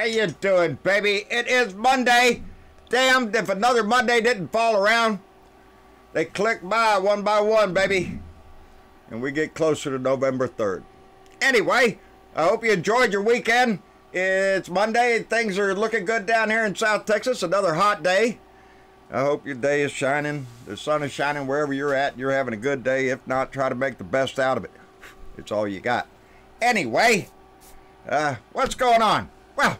How you doing, baby? It is Monday. Damn, if another Monday didn't fall around. They click by one, baby. And we get closer to November 3rd. Anyway, I hope you enjoyed your weekend. It's Monday. Things are looking good down here in South Texas. Another hot day. I hope your day is shining. The sun is shining wherever you're at. You're having a good day. If not, try to make the best out of it. It's all you got. Anyway, what's going on? Well,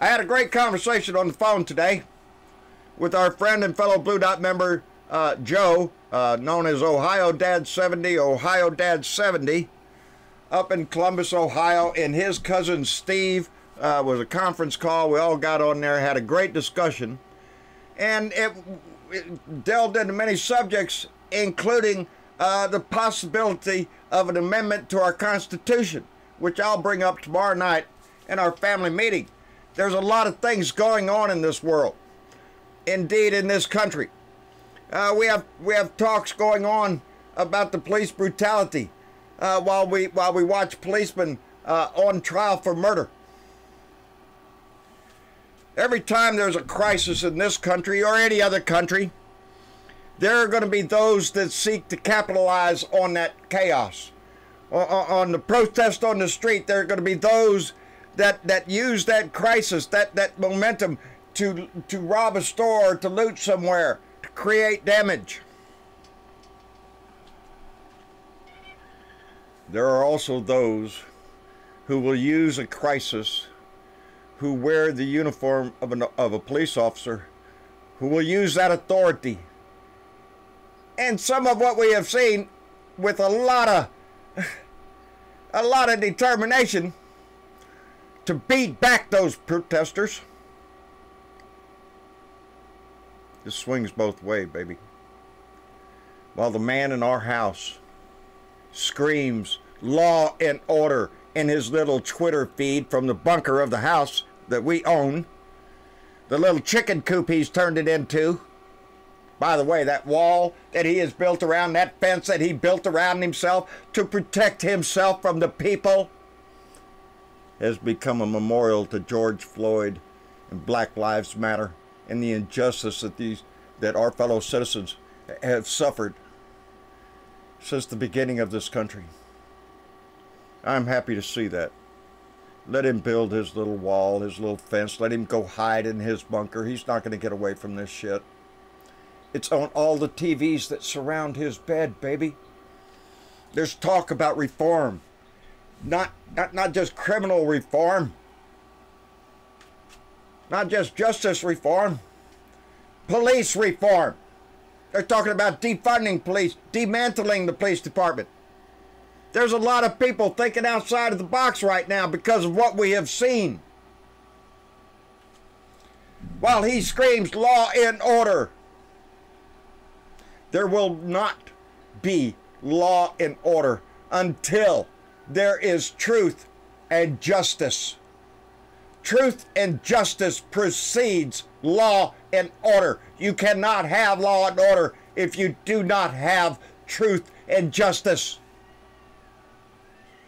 I had a great conversation on the phone today with our friend and fellow Blue Dot member, Joe, known as Ohio Dad 70, Ohio Dad 70, up in Columbus, Ohio, and his cousin Steve. Was a conference call. We all got on there, had a great discussion, and it delved into many subjects, including the possibility of an amendment to our Constitution, which I'll bring up tomorrow night in our family meeting. There's a lot of things going on in this world, indeed in this country. We have talks going on about the police brutality while we watch policemen on trial for murder. Every time there's a crisis in this country or any other country, there are going to be those that seek to capitalize on that chaos. On the protest on the street, there are going to be those that use that crisis, that momentum to rob a store, to loot somewhere, to create damage. There are also those who will use a crisis, who wear the uniform of a police officer, who will use that authority. And some of what we have seen with a lot of determination to beat back those protesters. This swings both ways, baby. While the man in our house screams law and order in his little Twitter feed from the bunker of the house that we own, the little chicken coop he's turned it into. By the way, that wall that he has built around, that fence that he built around himself to protect himself from the people, has become a memorial to George Floyd and Black Lives Matter and the injustice that our fellow citizens have suffered since the beginning of this country. I'm happy to see that. Let him build his little wall, his little fence. Let him go hide in his bunker. He's not going to get away from this shit. It's on all the TVs that surround his bed, baby. There's talk about reform. Not just criminal reform. Not just justice reform. Police reform. They're talking about defunding police, dismantling the police department. There's a lot of people thinking outside of the box right now because of what we have seen. While he screams law and order, there will not be law and order until there is truth and justice. Truth and justice precedes law and order. You cannot have law and order if you do not have truth and justice.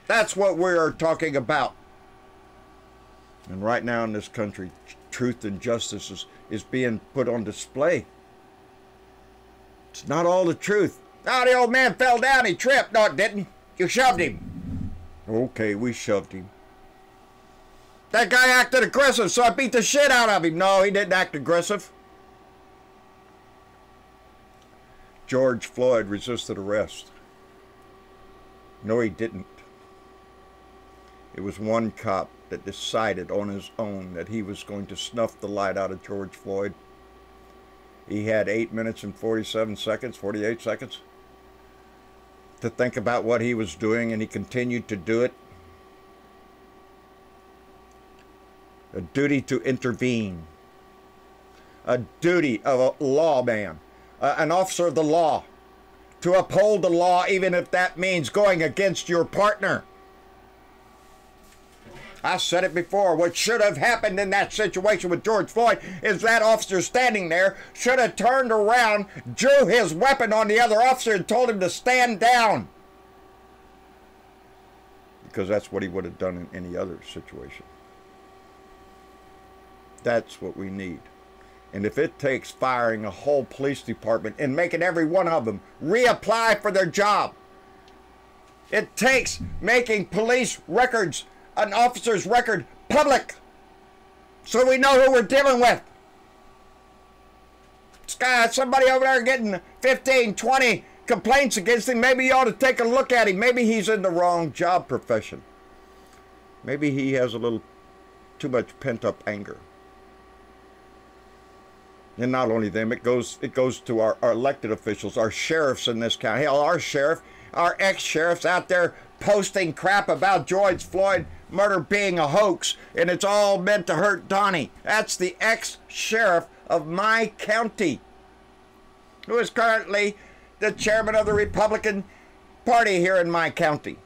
That's what we are talking about. And right now in this country, truth and justice is being put on display. It's not all the truth. Oh, the old man fell down. He tripped. No, it didn't. You shoved him. Okay, we shoved him. That guy acted aggressive, so I beat the shit out of him. No, he didn't act aggressive. George Floyd resisted arrest. No, he didn't. It was one cop that decided on his own that he was going to snuff the light out of George Floyd. He had 8 minutes and 48 seconds to think about what he was doing, and he continued to do it. A duty to intervene. A duty of a lawman, an officer of the law, to uphold the law, even if that means going against your partner. I said it before, what should have happened in that situation with George Floyd is that officer standing there should have turned around, drew his weapon on the other officer and told him to stand down. Because that's what he would have done in any other situation. That's what we need. And if it takes firing a whole police department and making every one of them reapply for their job, it takes making police records, an officer's record, public, so we know who we're dealing with. Somebody over there getting 15, 20 complaints against him. Maybe you ought to take a look at him. Maybe he's in the wrong job profession. Maybe he has a little too much pent-up anger. And not only them, it goes to our elected officials, our sheriffs in this county. Hell, our sheriff, our ex-sheriffs out there posting crap about George Floyd murder being a hoax, and it's all meant to hurt Donnie. That's the ex-sheriff of my county, who is currently the chairman of the Republican Party here in my county,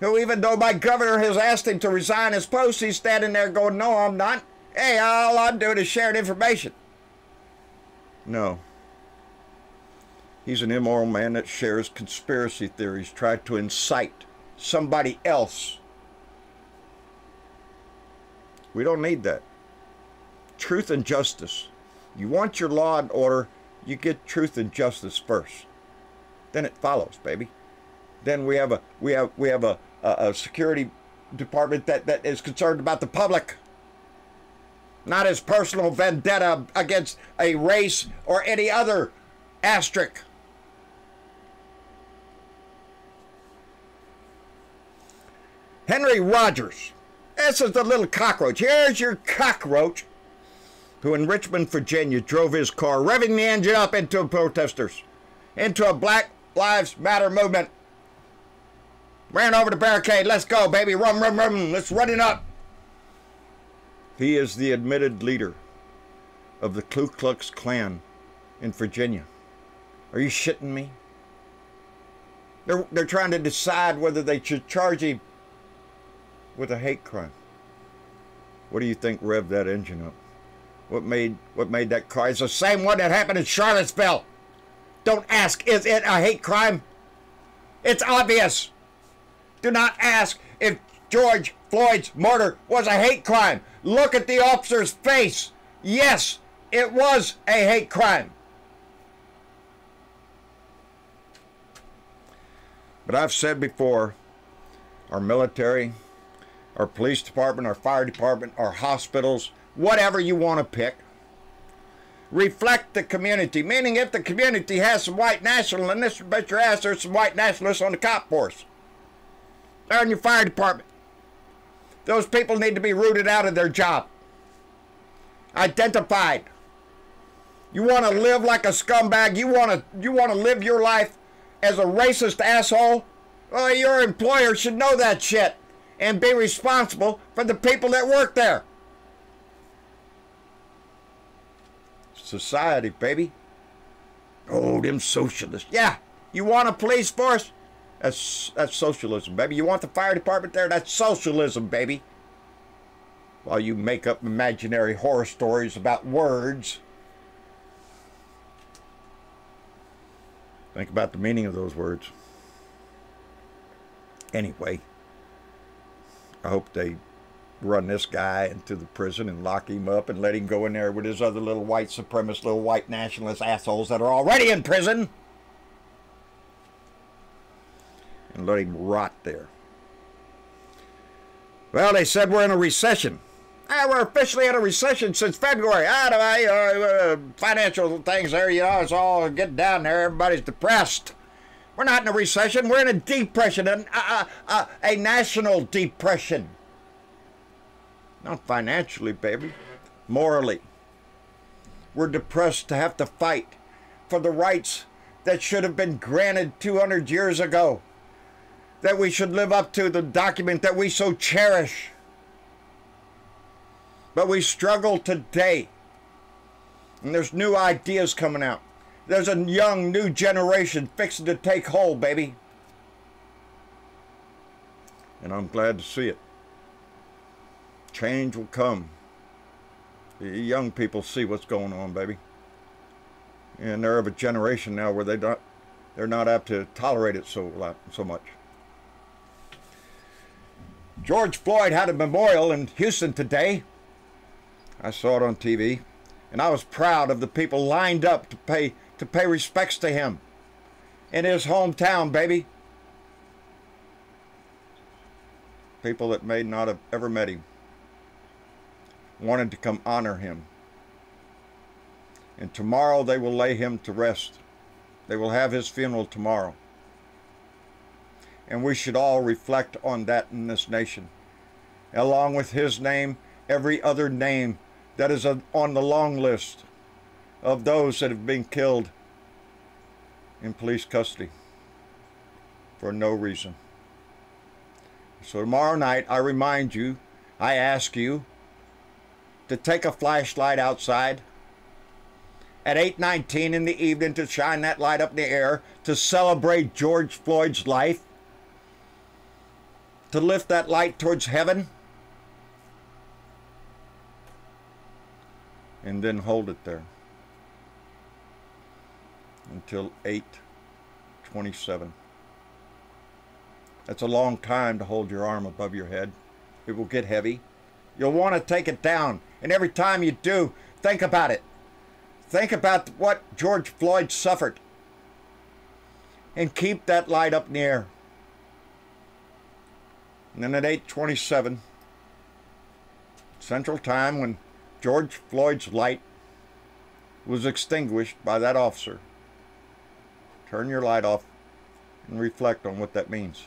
who, even though my governor has asked him to resign his post, he's standing there going, no, I'm not. Hey, all I'm doing is sharing information. No. He's an immoral man that shares conspiracy theories, tried to incite somebody else. We don't need that. Truth and justice. You want your law and order, you get truth and justice first. Then it follows, baby. Then we have a security department that is concerned about the public, not his personal vendetta against a race or any other asterisk. Henry Rogers. This is the little cockroach. Here's your cockroach who in Richmond, Virginia, drove his car, revving the engine up into protesters, into a Black Lives Matter movement. Ran over the barricade. Let's go, baby. Rum, rum, rum. Let's run it up. He is the admitted leader of the Ku Klux Klan in Virginia. Are you shitting me? They're trying to decide whether they should charge him with a hate crime. What do you think revved that engine up? What made that car? It's the same one that happened in Charlottesville. Don't ask, is it a hate crime? It's obvious. Do not ask if George Floyd's murder was a hate crime. Look at the officer's face. Yes, it was a hate crime. But I've said before, our military, our police department, our fire department, our hospitals, whatever you want to pick, reflect the community. Meaning, if the community has some white nationalists, and this bet your ass there's some white nationalists on the cop force. They're in your fire department. Those people need to be rooted out of their job. Identified. You want to live like a scumbag? You want to live your life as a racist asshole? Well, your employer should know that shit and be responsible for the people that work there. Society, baby. Oh, them socialists. Yeah, you want a police force? That's socialism, baby. You want the fire department there? That's socialism, baby. While you make up imaginary horror stories about words. Think about the meaning of those words. Anyway, I hope they run this guy into the prison and lock him up and let him go in there with his other little white supremacist, little white nationalist assholes that are already in prison, and let him rot there. Well, they said we're in a recession. We're officially in a recession since February. Financial things there, you know, it's all getting down there. Everybody's depressed. We're not in a recession. We're in a depression, a national depression. Not financially, baby. Morally. We're depressed to have to fight for the rights that should have been granted 200 years ago, that we should live up to, the document that we so cherish. But we struggle today. And there's new ideas coming out. There's a young, new generation fixing to take hold, baby. And I'm glad to see it. Change will come. The young people see what's going on, baby. And they're of a generation now where they're not apt to tolerate it so much. George Floyd had a memorial in Houston today. I saw it on TV, and I was proud of the people lined up to pay respects to him in his hometown, baby. People that may not have ever met him wanted to come honor him. And tomorrow they will lay him to rest. They will have his funeral tomorrow. And we should all reflect on that in this nation. Along with his name, every other name that is on the long list of those that have been killed in police custody for no reason. So tomorrow night, I remind you, I ask you to take a flashlight outside at 8:19 in the evening to shine that light up in the air, to celebrate George Floyd's life, to lift that light towards heaven, and then hold it there until 8:27. That's a long time to hold your arm above your head. It will get heavy. You'll want to take it down, and every time you do, think about it. Think about what George Floyd suffered, and keep that light up in the air. And then at 8:27 Central Time, when George Floyd's light was extinguished by that officer, turn your light off and reflect on what that means.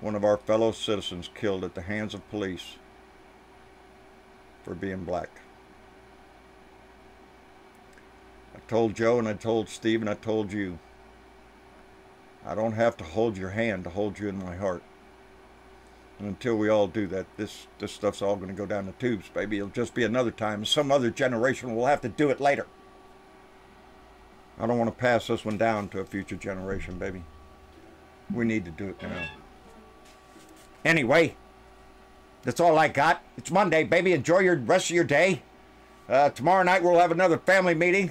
One of our fellow citizens killed at the hands of police for being black. I told Joe, and I told Steve, and I told you, I don't have to hold your hand to hold you in my heart. And until we all do that, this stuff's all going to go down the tubes, baby. It'll just be another time. Some other generation will have to do it later. I don't want to pass this one down to a future generation, baby. We need to do it now. Anyway, that's all I got. It's Monday, baby. Enjoy your rest of your day. Tomorrow night we'll have another family meeting.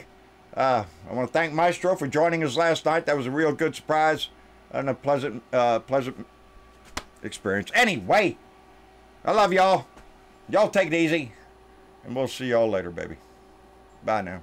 I want to thank Maestro for joining us last night. That was a real good surprise and a pleasant experience. Anyway, I love y'all. Y'all take it easy, and we'll see y'all later, baby. Bye now.